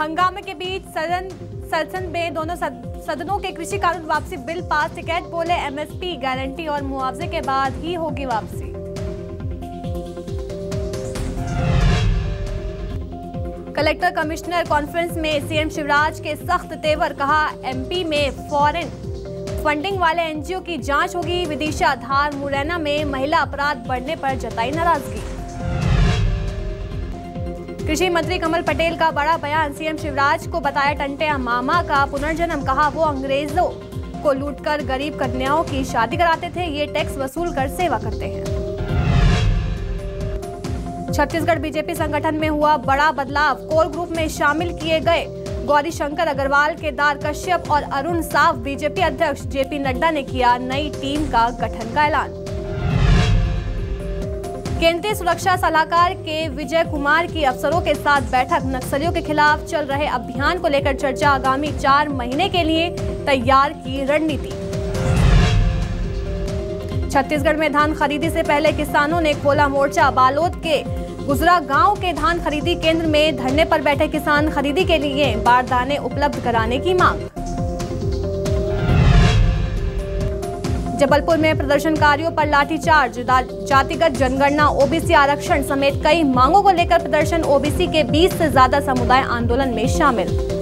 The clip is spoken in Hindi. हंगामे के बीच सदन में दोनों सदनों के कृषि कानून वापसी बिल पास। टिकैत बोले एमएसपी गारंटी और मुआवजे के बाद ही होगी वापसी। कलेक्टर कमिश्नर कॉन्फ्रेंस में सीएम शिवराज के सख्त तेवर, कहा एमपी में फॉरेन फंडिंग वाले एनजीओ की जांच होगी। विदिशा धार मुरैना में महिला अपराध बढ़ने पर जताई नाराजगी। कृषि मंत्री कमल पटेल का बड़ा बयान, सीएम शिवराज को बताया टंटे मामा का पुनर्जन्म। कहा वो अंग्रेजों को लूटकर गरीब कन्याओं की शादी कराते थे, ये टैक्स वसूल कर सेवा करते हैं। छत्तीसगढ़ बीजेपी संगठन में हुआ बड़ा बदलाव, कोर ग्रुप में शामिल किए गए गौरीशंकर अग्रवाल, केदार कश्यप और अरुण साफ। बीजेपी अध्यक्ष जेपी नड्डा ने किया नई टीम का गठन का ऐलान। केंद्रीय सुरक्षा सलाहकार के विजय कुमार की अफसरों के साथ बैठक, नक्सलियों के खिलाफ चल रहे अभियान को लेकर चर्चा। आगामी 4 महीने के लिए तैयार की रणनीति। छत्तीसगढ़ में धान खरीदी से पहले किसानों ने खोला मोर्चा, बालोद के गुजरा गांव के धान खरीदी केंद्र में धरने पर बैठे किसान। खरीदी के लिए बारदाने उपलब्ध कराने की मांग। जबलपुर में प्रदर्शनकारियों पर लाठीचार्ज, जातिगत जनगणना, ओबीसी आरक्षण समेत कई मांगों को लेकर प्रदर्शन। ओबीसी के 20 से ज्यादा समुदाय आंदोलन में शामिल।